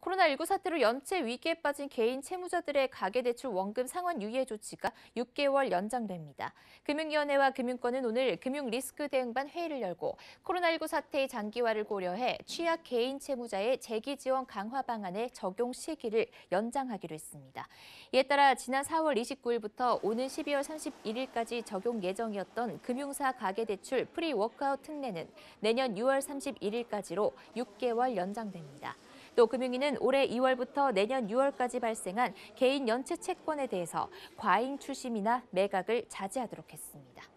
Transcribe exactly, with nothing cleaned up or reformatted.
코로나십구 사태로 연체 위기에 빠진 개인 채무자들의 가계대출 원금 상환 유예 조치가 육 개월 연장됩니다. 금융위원회와 금융권은 오늘 금융리스크 대응반 회의를 열고 코로나십구 사태의 장기화를 고려해 취약 개인 채무자의 재기 지원 강화 방안의 적용 시기를 연장하기로 했습니다. 이에 따라 지난 사월 이십구일부터 오는 십이월 삼십일일까지 적용 예정이었던 금융사 가계대출 프리워크아웃 특례는 내년 유월 삼십일일까지로 육 개월 연장됩니다. 또 금융위는 올해 이월부터 내년 유월까지 발생한 개인 연체 채권에 대해서 과잉 출심이나 매각을 자제하도록 했습니다.